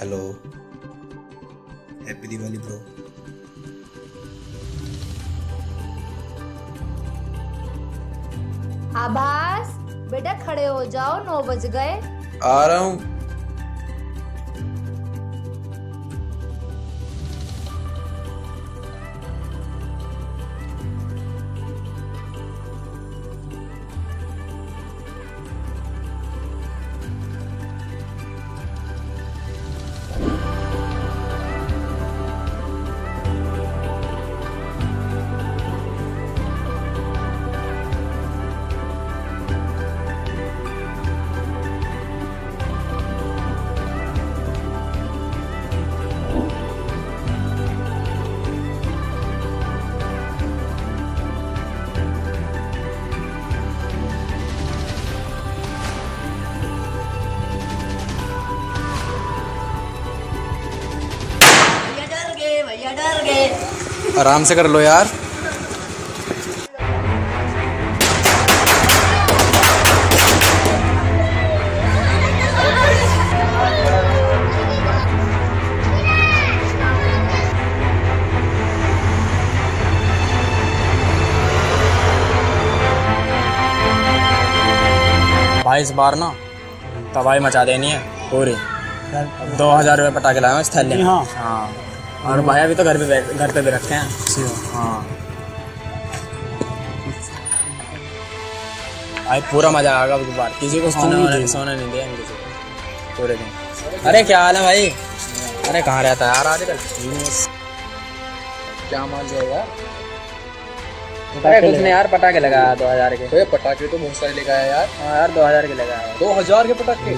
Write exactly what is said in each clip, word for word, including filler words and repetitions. Hello, happy Diwali bro. आभास बेटा खड़े हो जाओ, नौ बज गए। आ रहा हूँ। आराम से कर लो यार। भाई इस बार ना तबाही मचा देनी है पूरी। दो हजार रुपये पटाखे लाए इस थैले में। हाँ हाँ, और भाई अभी तो घर पे घर पे भी रखते हैं। हाँ भाई पूरा मजा आएगा इस बार, किसी को सोने नहीं दिया पूरे दिन। अरे क्या हाल है भाई? अरे कहाँ रहता है यार आजकल, क्या मान जाएगा। अरे कुछ नहीं यार, पटाखे लगाया दो हजार के। पटाखे तो बहुत सारे लगाया यार। हाँ यार दो हजार के लगाया। दो हजार के पटाखे?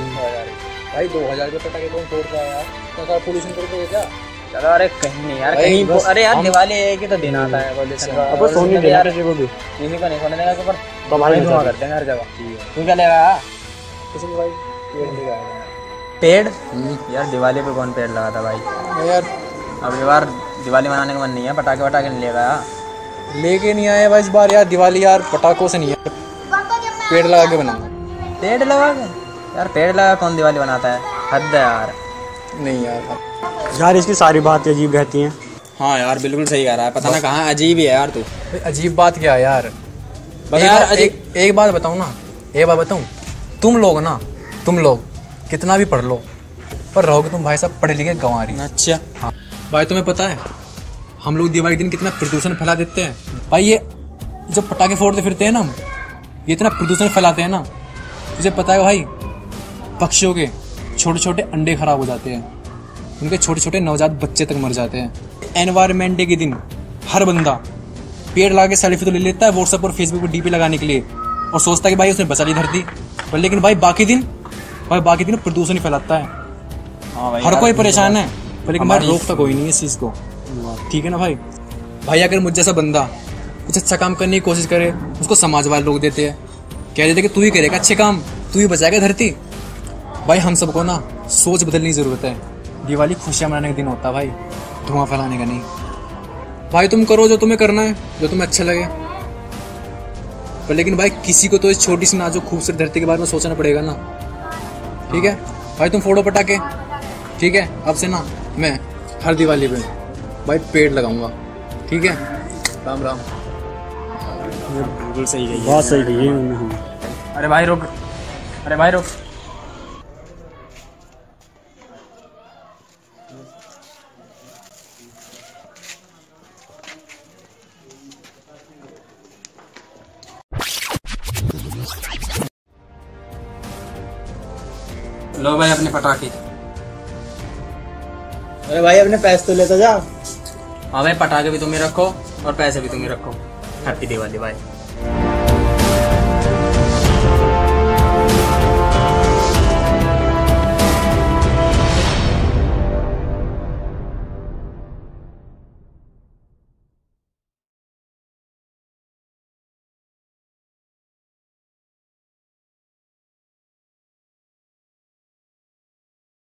भाई दो हजार के पटाखे कौन तोड़ रहा है यार, पोल्यूशन करके क्या? चलो अरे कहीं नहीं यार, कहीं बस, अरे यार दिवाली एक ही तो दिन आता है। अब सोनी दे यार, किसी को भी किसी को नहीं सोने देगा। तो पर तो भाई धुआं करते हैं हर जगह। तू क्या लेगा? किसी को भाई पेड़ लगाएगा। पेड़ यार दिवाली पे कौन पेड़ लगा था भाई यार। अब बार दिवाली मनाने का मन नहीं है, पटाखे वटाखे नहीं लेगा। लेके नहीं आए भाई इस बार यार दिवाली यार, पटाखों से नहीं है, पेड़ लगा के बना। पेड़ लगा के यार, पेड़ लगा कौन दिवाली बनाता है, हद है यार। नहीं यार यार इसकी सारी बातें अजीब रहती हैं। हाँ यार बिल्कुल सही कह रहा है, पता ना कहाँ अजीब ही है यार तू। अजीब बात क्या है यार? बता यार, एक, एक, एक बात बताऊँ ना, एक बात बताऊँ, तुम लोग ना तुम लोग कितना भी पढ़ लो पर रहोगे तुम भाई साहब पढ़े लिखे गंवारी। अच्छा हाँ भाई, तुम्हें पता है हम लोग दिवाली दिन कितना प्रदूषण फैला देते हैं भाई। ये जब पटाखे फोड़ते फिरते हैं ना, ये इतना प्रदूषण फैलाते हैं ना, तुझे पता है भाई पक्षियों के छोटे छोटे अंडे खराब हो जाते हैं, उनके छोटे छोटे नवजात बच्चे तक मर जाते हैं। एनवायरमेंट डे के दिन हर बंदा पेड़ लगा के सेल्फी तो ले लेता है व्हाट्सएप और फेसबुक पर डीपी लगाने के लिए, और सोचता है कि भाई उसने बचा ली धरती पर, लेकिन भाई बाकी दिन भाई बाकी दिन प्रदूषण ही फैलाता है। हाँ भाई हर कोई परेशान है, लेकिन भाई रोकता कोई नहीं है इस चीज़ को, ठीक है ना भाई। भाई अगर मुझ जैसा बंदा कुछ अच्छा काम करने की कोशिश करे, उसको समाजवाद रोक देते हैं, कह देते कि तू ही करेगा अच्छे काम, तू ही बचाएगा धरती। भाई हम सबको ना सोच बदलने की ज़रूरत है। दिवाली खुशियाँ मनाने का दिन होता है भाई, धुआं फैलाने का नहीं। भाई तुम करो जो तुम्हें करना है, जो तुम्हें अच्छा लगे, पर लेकिन भाई किसी को तो इस छोटी सी नाजुक खूबसूरत धरती के बारे में सोचना पड़ेगा ना, ठीक है भाई। तुम फोड़ो पटाखे, ठीक है। अब से ना मैं हर दिवाली पे भाई पेड़ लगाऊंगा, ठीक है। राम राम। बिल्कुल सही है, बहुत सही है। अरे भाई रोक, अरे भाई रोक। लो भाई अपने पटाखे। अरे भाई अपने पैसे तो लेता जा। हाँ भाई पटाखे भी तुम्हें रखो और पैसे भी तुम्हें रखो। हैप्पी दिवाली भाई।